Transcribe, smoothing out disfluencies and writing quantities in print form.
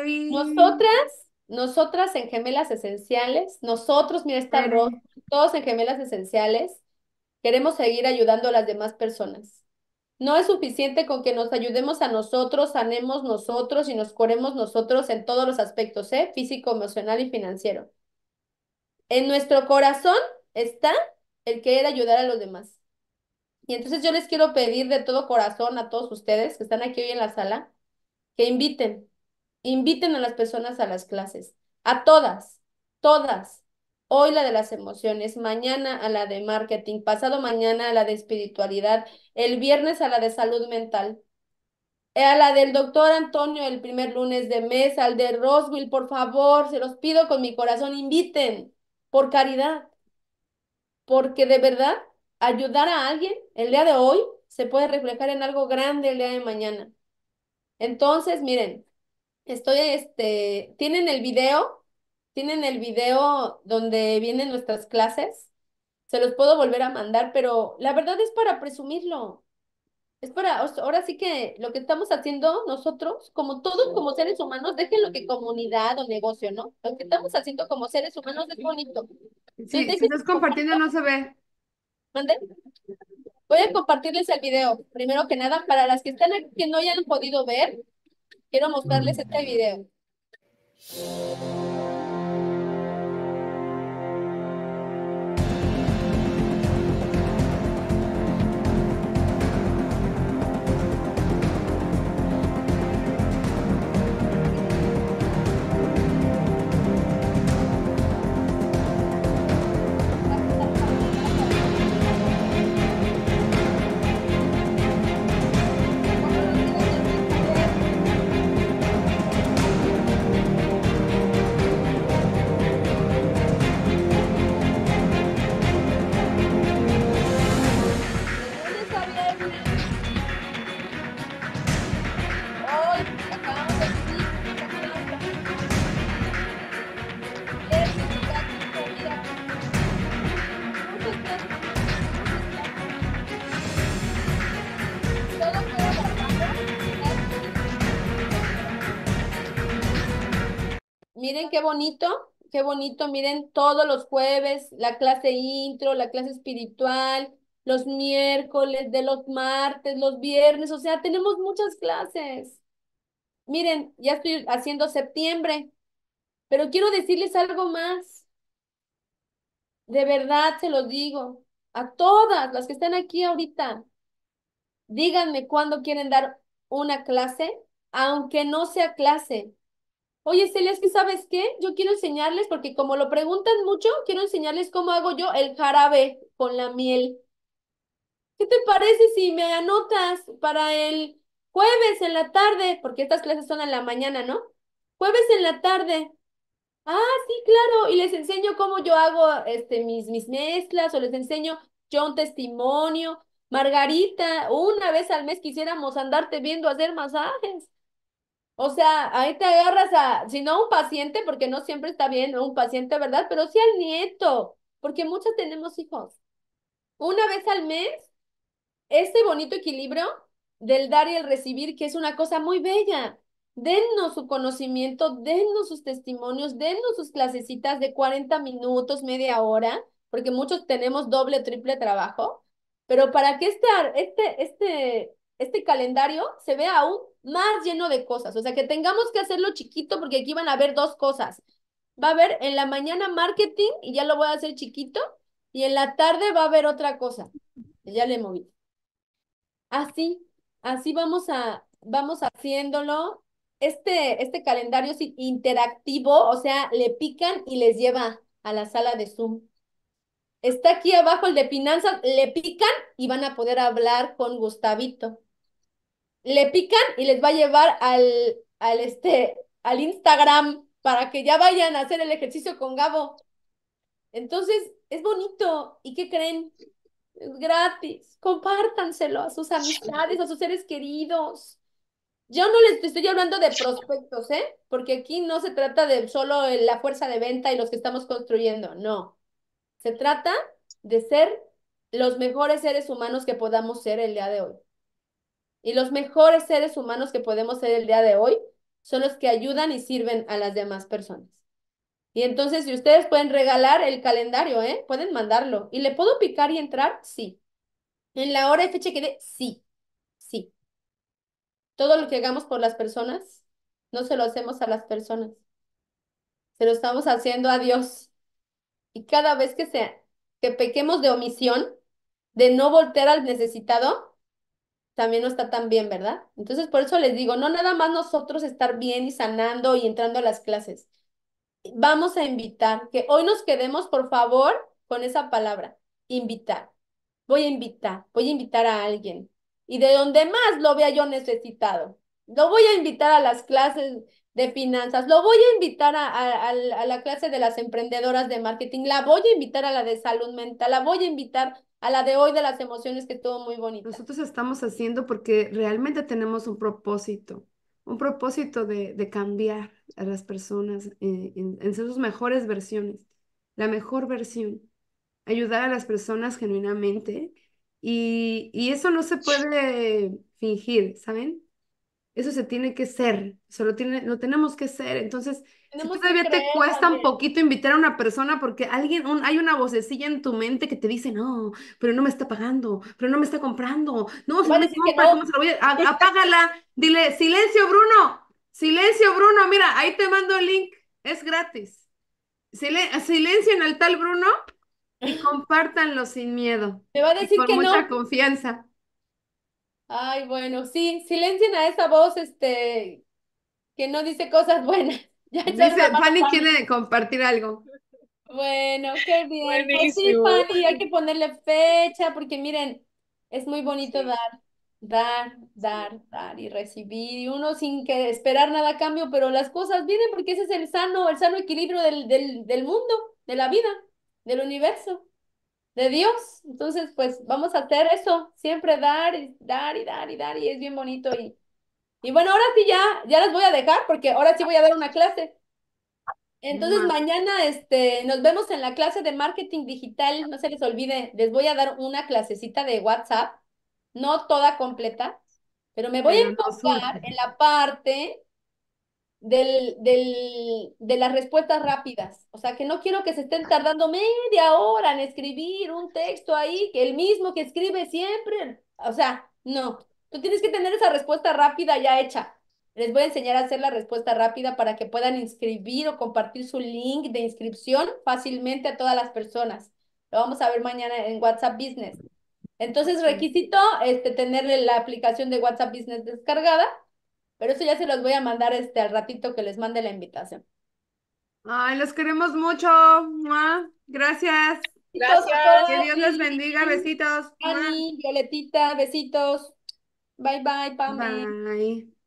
vi... Nosotras en Gemelas Esenciales, nosotros, mira, está Rosa, todos en Gemelas Esenciales, queremos seguir ayudando a las demás personas. No es suficiente con que nos ayudemos a nosotros, sanemos nosotros y nos curemos nosotros en todos los aspectos, ¿eh? Físico, emocional y financiero. En nuestro corazón está el querer ayudar a los demás. Y entonces yo les quiero pedir de todo corazón a todos ustedes que están aquí hoy en la sala, que inviten a las personas a las clases, a todas, hoy la de las emociones, mañana a la de marketing, pasado mañana a la de espiritualidad, el viernes a la de salud mental, a la del doctor Antonio el primer lunes de mes, al de Roswell, por favor, se los pido con mi corazón, inviten, por caridad, porque de verdad, ayudar a alguien el día de hoy se puede reflejar en algo grande el día de mañana. Entonces, miren, tienen el video donde vienen nuestras clases, se los puedo volver a mandar, pero la verdad es para presumirlo, ahora sí que lo que estamos haciendo nosotros, como todos como seres humanos, déjenlo que comunidad o negocio, ¿no? Lo que estamos haciendo como seres humanos es bonito. Sí, si estás compartiendo no se ve. ¿Mande? Voy a compartirles el video, primero que nada, para las que están aquí que no hayan podido ver, quiero mostrarles este video. Miren qué bonito, miren todos los jueves, la clase intro, la clase espiritual, los miércoles, de los martes, los viernes, o sea, tenemos muchas clases. Miren, ya estoy haciendo septiembre, pero quiero decirles algo más. De verdad se los digo, a todas las que están aquí ahorita, díganme cuándo quieren dar una clase, aunque no sea clase. Oye, Celia, es que ¿sabes qué? Yo quiero enseñarles, porque como lo preguntan mucho, quiero enseñarles cómo hago yo el jarabe con la miel. ¿Qué te parece si me anotas para el jueves en la tarde? Porque estas clases son en la mañana, ¿no? Jueves en la tarde. Ah, sí, claro. Y les enseño cómo yo hago mis mezclas, o les enseño yo un testimonio. Margarita, una vez al mes quisiéramos andarte viendo hacer masajes. O sea, ahí te agarras a, si no a un paciente, porque no siempre está bien un paciente, ¿verdad? Pero sí al nieto, porque muchas tenemos hijos. Una vez al mes, este bonito equilibrio del dar y el recibir, que es una cosa muy bella. Dennos su conocimiento, dennos sus testimonios, dennos sus clasecitas de 40 minutos, media hora, porque muchos tenemos doble, triple trabajo. Pero para que este calendario se vea aún más lleno de cosas, o sea, que tengamos que hacerlo chiquito, porque aquí van a haber dos cosas. Va a haber en la mañana marketing, y ya lo voy a hacer chiquito, y en la tarde va a haber otra cosa. Ya le moví. Así vamos haciéndolo. Este calendario es interactivo, o sea, le pican y les lleva a la sala de Zoom. Está aquí abajo el de finanzas, le pican y van a poder hablar con Gustavito. Le pican y les va a llevar al Instagram para que ya vayan a hacer el ejercicio con Gabo. Entonces, es bonito. ¿Y qué creen? Es gratis. Compártanselo a sus amistades, a sus seres queridos. Yo no les estoy hablando de prospectos, ¿eh? Porque aquí no se trata de solo la fuerza de venta y los que estamos construyendo, no. Se trata de ser los mejores seres humanos que podamos ser el día de hoy. Y los mejores seres humanos que podemos ser el día de hoy son los que ayudan y sirven a las demás personas. Y entonces, si ustedes pueden regalar el calendario, pueden mandarlo. ¿Y le puedo picar y entrar? Sí. ¿En la hora y fecha que dé? Sí. Sí. Todo lo que hagamos por las personas, no se lo hacemos a las personas. Se lo estamos haciendo a Dios. Y cada vez que pequemos de omisión, de no voltear al necesitado, también no está tan bien, ¿verdad? Entonces, por eso les digo, no nada más nosotros estar bien y sanando y entrando a las clases. Vamos a invitar, que hoy nos quedemos, por favor, con esa palabra, invitar. Voy a invitar a alguien. Y de donde más lo vea yo necesitado. Lo voy a invitar a las clases de finanzas, lo voy a invitar a la clase de las emprendedoras de marketing, la voy a invitar a la de salud mental, la voy a invitar a la de hoy de las emociones, que estuvo muy bonita. Nosotros estamos haciendo porque realmente tenemos un propósito de cambiar a las personas en sus mejores versiones, la mejor versión, ayudar a las personas genuinamente, y eso no se puede fingir, ¿saben? Eso se tiene que ser, lo tenemos que ser. Entonces, tenemos, si todavía te cuesta también un poquito invitar a una persona porque hay una vocecilla en tu mente que te dice, no, pero no me está pagando, pero no me está comprando, no, si no me compra, ¿cómo se lo voy a...? Apágala, dile, silencio Bruno, mira, ahí te mando el link, es gratis. Silencien al tal Bruno y compártanlo sin miedo. Me va a decir que no. Con mucha confianza. Ay, bueno, sí, silencien a esa voz que no dice cosas buenas. Ya dice, Fanny quiere compartir algo. Bueno, qué bien. Pues sí, Fanny, hay que ponerle fecha, porque miren, es muy bonito dar y recibir, y uno sin que esperar nada a cambio, pero las cosas vienen porque ese es el sano equilibrio del mundo, de la vida, del universo, de Dios. Entonces, pues, vamos a hacer eso, siempre dar, y es bien bonito. Y bueno, ahora sí ya las voy a dejar, porque ahora sí voy a dar una clase. Entonces, mañana nos vemos en la clase de marketing digital, no se les olvide, les voy a dar una clasecita de WhatsApp, no toda completa, pero me voy a enfocar en la parte de las respuestas rápidas. O sea, que no quiero que se estén tardando media hora en escribir un texto ahí, que el mismo que escribe siempre. O sea, no. Tú tienes que tener esa respuesta rápida ya hecha. Les voy a enseñar a hacer la respuesta rápida para que puedan inscribir o compartir su link de inscripción fácilmente a todas las personas. Lo vamos a ver mañana en WhatsApp Business. Entonces, requisito, tener la aplicación de WhatsApp Business descargada. Pero eso ya se los voy a mandar al ratito que les mande la invitación. Ay, los queremos mucho. Gracias. Gracias. Que Dios les bendiga. Besitos. Ani, Violetita, besitos. Bye, Pame. Bye.